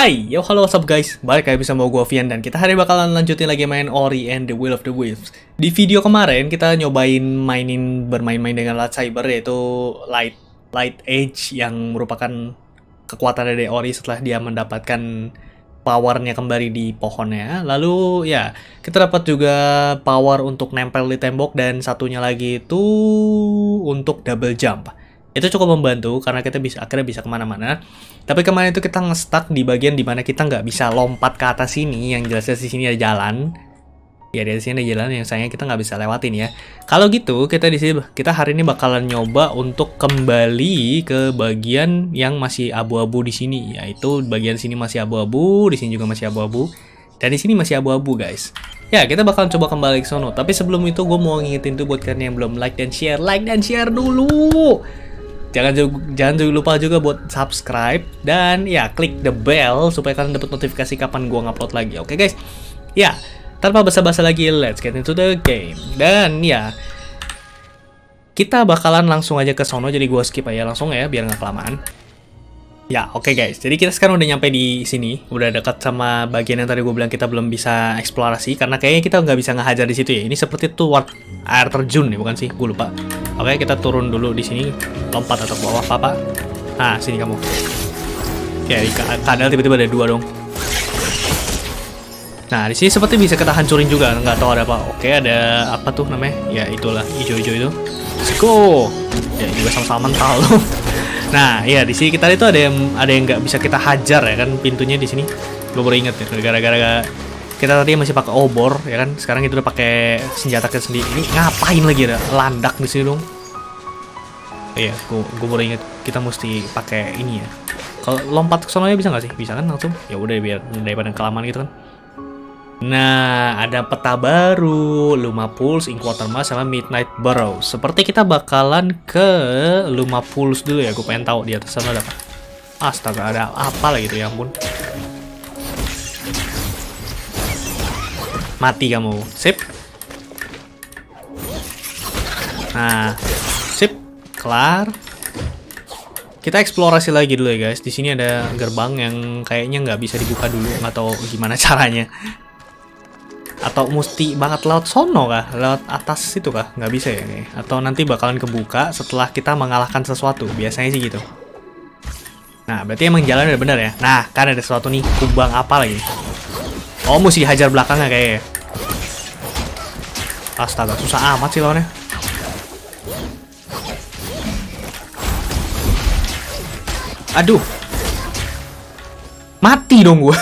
Hai, yo halo what's up guys, balik lagi sama gue Vian dan kita hari bakalan lanjutin lagi main Ori and the Will of the Wisps. Di video kemarin kita nyobain bermain-main dengan Light Cyber, yaitu Light Edge yang merupakan kekuatan dari Ori setelah dia mendapatkan powernya kembali di pohonnya. Lalu ya, kita dapat juga power untuk nempel di tembok dan satunya lagi itu untuk double jump. Itu cukup membantu karena kita akhirnya bisa kemana-mana. Tapi kemarin itu kita nge-stuck di bagian dimana kita nggak bisa lompat ke atas sini. Yang jelasnya di sini ada jalan. Ya di sini ada jalan yang sayangnya kita nggak bisa lewatin ya. Kalau gitu kita di sini hari ini bakalan nyoba untuk kembali ke bagian yang masih abu-abu di sini. Yaitu bagian sini masih abu-abu, di sini juga masih abu-abu, dan di sini masih abu-abu guys. Ya, kita bakal coba kembali ke sono. Tapi sebelum itu gue mau ngingetin tuh buat kalian yang belum like dan share dulu. Jangan lupa juga buat subscribe dan ya klik the bell supaya kalian dapat notifikasi kapan gua ngupload lagi. Oke guys. Ya, tanpa basa-basi lagi, let's get into the game. Dan ya, kita bakalan langsung aja ke sono, jadi gua skip aja langsung ya biar nggak kelamaan. Ya, oke guys. Jadi kita sekarang udah nyampe di sini, udah dekat sama bagian yang tadi gue bilang kita belum bisa eksplorasi karena kayaknya kita nggak bisa ngehajar di situ ya. Ini seperti tuh air terjun nih, bukan sih? Gue lupa. Oke, kita turun dulu di sini, lompat atau ke bawah, Papa. Ah, sini kamu. Ya, kadal tiba-tiba ada dua dong. Nah, di sini seperti bisa kita hancurin juga, nggak tahu ada apa. Oke, ada apa tuh namanya? Ya, itulah hijau-hijau itu. Let's go. Ya, juga sama-sama mental loh. Nah, ya di sini kita itu ada yang nggak bisa kita hajar ya kan, pintunya di sini. Gue baru inget ya, gara-gara kita tadi masih pakai obor ya kan, sekarang itu udah pakai senjata kita sendiri. Ini ngapain lagi ada landak di sini dong? Iya, gue baru inget kita mesti pakai ini ya. Kalau lompat ke sononya bisa nggak sih? Bisa kan langsung? Ya udah biar daripada kelamaan gitu kan. Nah, ada peta baru, Luma Pools, Inkwater Marsh, sama Midnight Burrow. Seperti kita bakalan ke Luma Pools dulu ya, gue pengen tahu di atas sana ada apa. Astaga, ada apa lah gitu ya ampun. Mati kamu, sip. Nah, sip, kelar. Kita eksplorasi lagi dulu ya guys. Di sini ada gerbang yang kayaknya nggak bisa dibuka dulu, nggak tahu gimana caranya. Atau mesti banget laut sono kah? Laut atas situ kah? Nggak bisa ya nih. Atau nanti bakalan kebuka setelah kita mengalahkan sesuatu. Biasanya sih gitu. Nah, berarti emang jalan udah bener ya? Nah, kan ada sesuatu nih. Kubang apa lagi? Oh, mesti hajar belakangnya kayaknya. Astaga, susah amat sih lawannya. Aduh. Mati dong gue.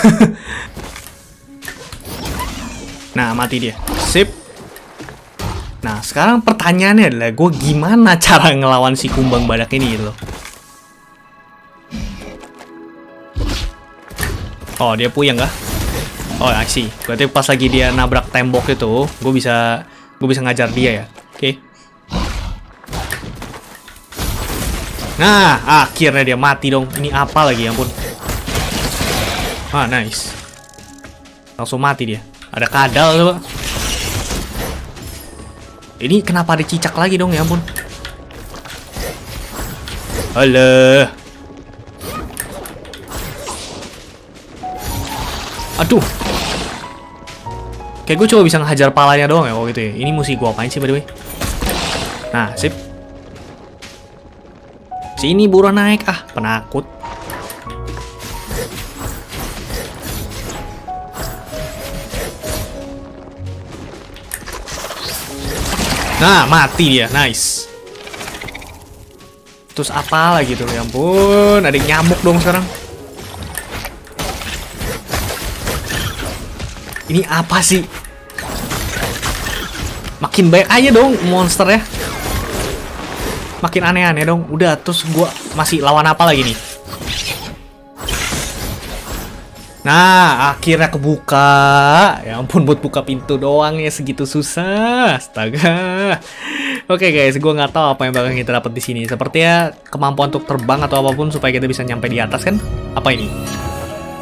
Nah, mati dia. Sip. Nah, sekarang pertanyaannya adalah gue gimana cara ngelawan si kumbang badak ini gitu loh. Oh, dia puyeng kah? Oh, aksi. Berarti pas lagi dia nabrak tembok itu, gue bisa ngajar dia ya. Oke. Nah, akhirnya dia mati dong. Ini apa lagi, ampun. Ah, nice. Langsung mati dia. Ada kadal coba. Ini kenapa ada cicak lagi dong ya ampun. Alah. Aduh. Kayak gue coba bisa ngehajar palanya doang ya kok gitu ya. Ini mesti gue apain sih by the way. Nah sip. Sini buruan naik ah penakut. Nah, mati dia. Nice. Terus apa lagi tuh? Ya ampun, ada nyamuk dong sekarang. Ini apa sih? Makin banyak aja dong monster ya. Makin aneh-aneh dong. Udah, terus gua masih lawan apa lagi nih? Nah, akhirnya kebuka. Ya ampun, buat buka pintu doang ya segitu susah. Astaga. Oke guys, gue nggak tahu apa yang bakal kita dapat di sini. Sepertinya kemampuan untuk terbang atau apapun supaya kita bisa nyampe di atas kan? Apa ini?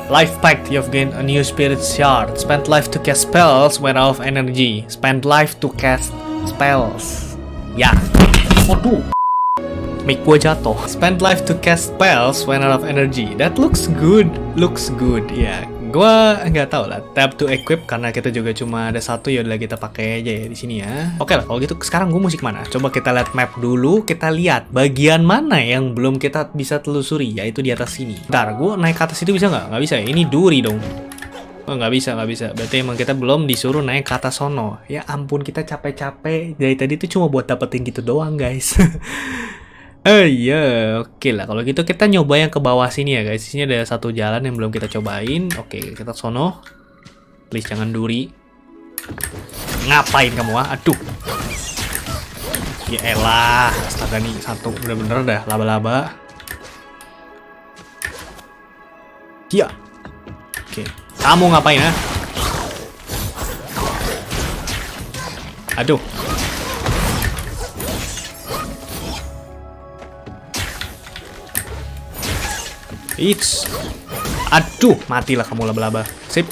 Life Pact, you've gained a new spirit shard. Spend life to cast spells when out of energy. Spend life to cast spells. Ya. Waduh. make gua jatuh. Spend life to cast spells when out of energy. That looks good, ya. Yeah. Gua nggak tahu lah. Tab to equip karena kita juga cuma ada satu, ya udah kita pakai aja ya di sini ya. Oke lah kalau gitu sekarang gua musik mana? Coba kita lihat map dulu. Kita lihat bagian mana yang belum kita bisa telusuri, yaitu di atas sini. Ntar gua naik ke atas itu bisa nggak? Nggak bisa. Ini duri dong. Oh, nggak bisa. Berarti emang kita belum disuruh naik ke atas sono. Ya ampun, kita capek-capek dari tadi tuh cuma buat dapetin gitu doang, guys. Oh iya, oke lah. Kalau gitu kita nyoba yang ke bawah sini ya, guys. Di sini ada satu jalan yang belum kita cobain. Oke, kita sono. Please jangan duri. Ngapain kamu, ah? Aduh. Ya elah. Astaga nih, satu bener-bener dah laba-laba. Iya. Oke. Kamu ngapain, ah? Aduh. It's, aduh, matilah kamu laba-laba. Sip.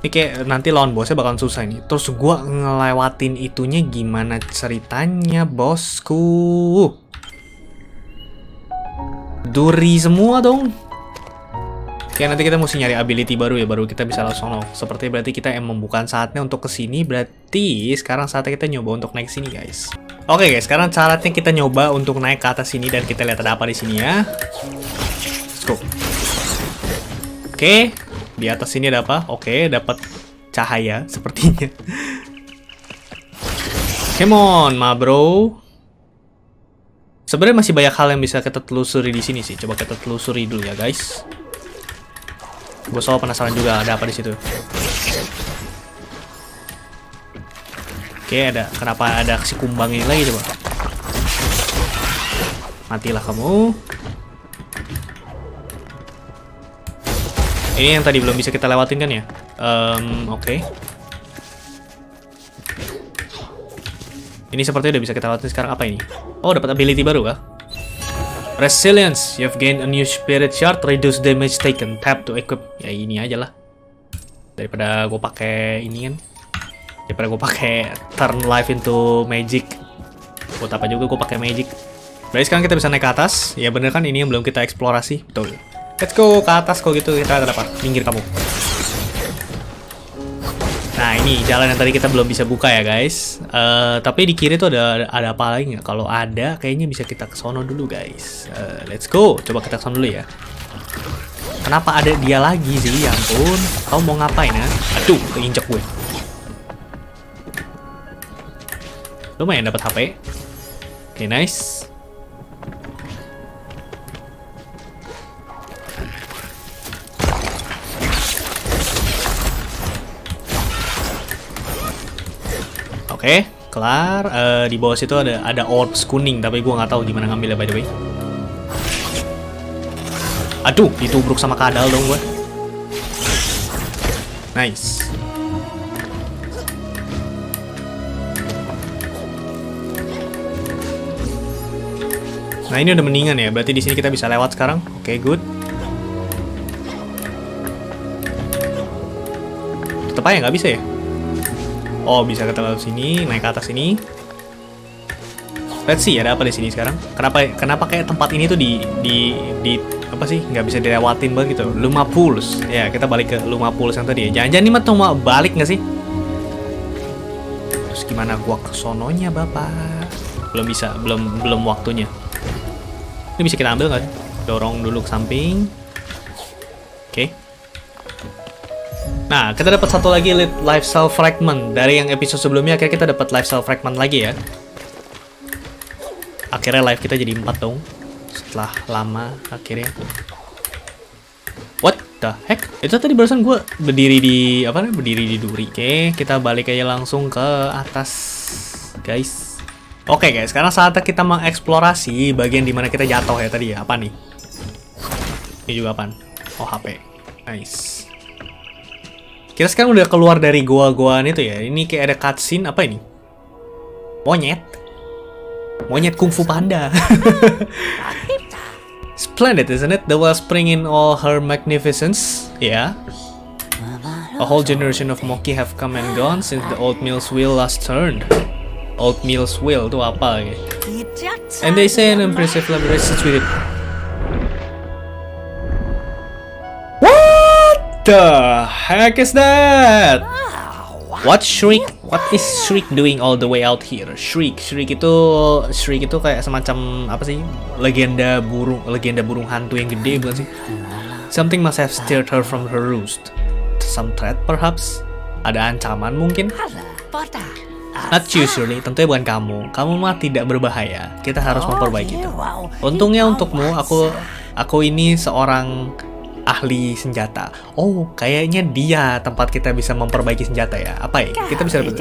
Ini kayak nanti lawan bosnya bakalan susah nih. Terus gua ngelewatin itunya gimana ceritanya, bosku? Duri semua dong. Oke, nanti kita mesti nyari ability baru ya, baru kita bisa langsung loh. Seperti berarti kita emang bukan saatnya untuk kesini. Berarti sekarang saatnya kita nyoba untuk naik sini, guys. Oke guys, sekarang syaratnya kita nyoba untuk naik ke atas sini dan kita lihat ada apa di sini ya. Let's go. Oke, di atas sini ada apa? Oke, dapat cahaya sepertinya. Come on, ma bro. Sebenarnya masih banyak hal yang bisa kita telusuri di sini sih. Coba kita telusuri dulu ya guys. Gue soal penasaran juga ada apa di situ. Oke, ada. Kenapa ada si kumbang ini lagi coba? Matilah kamu. Ini yang tadi belum bisa kita lewatin kan ya? Oke. Ini sepertinya udah bisa kita lewatin sekarang. Apa ini? Oh, dapat ability baru kah? Resilience. You've gained a new spirit shard. Reduce damage taken. Tap to equip. Ya ini aja lah. Daripada gue pakai ini kan. Daripada gue pakai turn life into magic, buat apa juga gue pakai magic. Berarti sekarang kita bisa naik ke atas. Ya bener kan, ini yang belum kita eksplorasi. Betul. Let's go ke atas kok gitu. Kita ada apa? Minggir kamu. Nah ini jalan yang tadi kita belum bisa buka ya guys. Tapi di kiri tuh ada apa lagi nggak? Kalau ada kayaknya bisa kita kesono dulu guys. Let's go. Coba kita kesono dulu ya. Kenapa ada dia lagi sih? Ya ampun. Kau mau ngapain ya? Aduh, keinjak gue. Lumayan dapat HP. Oke, nice. Oke, kelar. Di bawah situ ada orbs kuning, tapi gua nggak tahu gimana ngambilnya by the way. Aduh, ditubruk sama kadal dong gua. Nice. Nah ini udah mendingan ya, berarti di sini kita bisa lewat sekarang. Oke, good. Tetep aja nggak bisa ya? Oh bisa kita lewat sini, naik ke atas sini. Let's see ada apa di sini sekarang. Kenapa kayak tempat ini tuh di apa sih? Nggak bisa dilewatin banget gitu. Luma Pools. Ya kita balik ke Luma Pools yang tadi ya. Jangan-jangan ini mah cuma balik nggak sih? Terus gimana gua kesononya bapak? Belum bisa, belum waktunya. Ini bisa kita ambil nggak? Dorong dulu ke samping. Oke. Nah, kita dapat satu lagi lifestyle fragment. Dari yang episode sebelumnya, akhirnya kita dapat lifestyle fragment lagi ya. Akhirnya life kita jadi 4 dong. Setelah lama, akhirnya. What the heck? Itu tadi barusan gue berdiri di... apa namanya? Berdiri di duri. Oke, kita balik aja langsung ke atas, guys. Oke guys, sekarang saatnya kita mengeksplorasi bagian dimana kita jatuh ya tadi ya. Apa nih? Ini juga apaan? Oh HP. Nice. Kita sekarang udah keluar dari goa-goaan itu ya. Ini kayak ada cutscene. Apa ini? Monyet. Monyet kungfu panda. Splendid isn't it? The whales bring in all her magnificence. Ya. Yeah. A whole generation of moki have come and gone since the old mill's wheel last turned. Oatmeal's wheel tuh apa lagi? And they say an impressive library situated. What the heck is that? What Shriek? What is Shriek doing all the way out here? Shriek itu kayak semacam apa sih? Legenda burung hantu yang gede bukan sih? Something must have stirred her from her roost. Some threat perhaps? Ada ancaman mungkin? Not you, Shirley, tentunya bukan kamu. Kamu mah tidak berbahaya. Kita harus memperbaiki itu. Untungnya untukmu, aku ini seorang ahli senjata. Oh, kayaknya dia tempat kita bisa memperbaiki senjata ya. Apa ya? Kita bisa dapat.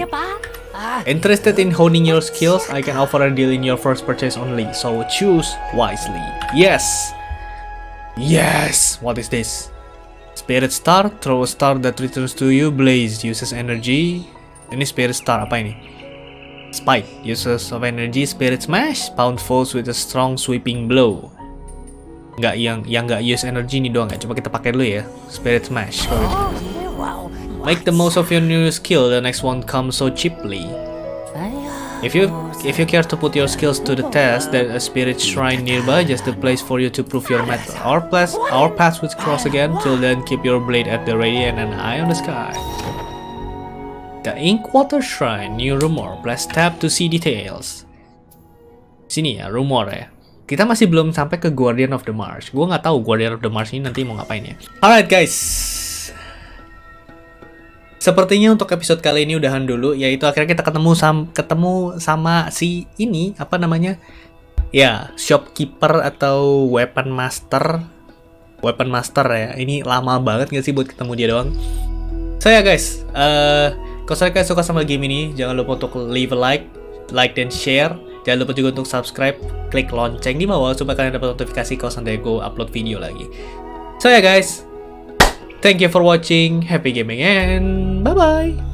Interested in honing your skills? I can offer a deal in your first purchase only. So choose wisely. Yes. Yes. What is this? Spirit star. Throw a star that returns to you. Blaze uses energy. Ini Spirit Star apa ini? Spike uses of energy. Spirit Smash pound foes with a strong sweeping blow. Nggak yang nggak use energy ini doang ya. Coba kita pakai dulu ya. Spirit Smash. Make the most of your new skill. The next one comes so cheaply. If you care to put your skills to the test, there's a spirit shrine nearby, just the place for you to prove your mettle. Our paths will cross again. Till then, keep your blade at the ready and an eye on the sky. The Inkwater Shrine, new rumor. Press tab to see details. Sini ya, rumor ya. Kita masih belum sampai ke Guardian of the Marsh. Gue nggak tahu Guardian of the Marsh ini nanti mau ngapain ya. Alright guys. Sepertinya untuk episode kali ini udahan dulu. Yaitu akhirnya kita ketemu sama si ini apa namanya? Ya, shopkeeper atau weapon master. Weapon master ya. Ini lama banget nggak sih buat ketemu dia doang. So ya guys. Kalau kalian suka sama game ini, jangan lupa untuk leave a like dan share. Jangan lupa juga untuk subscribe, klik lonceng di bawah supaya kalian dapat notifikasi kalau nanti gue upload video lagi. So ya guys, thank you for watching, happy gaming and bye bye.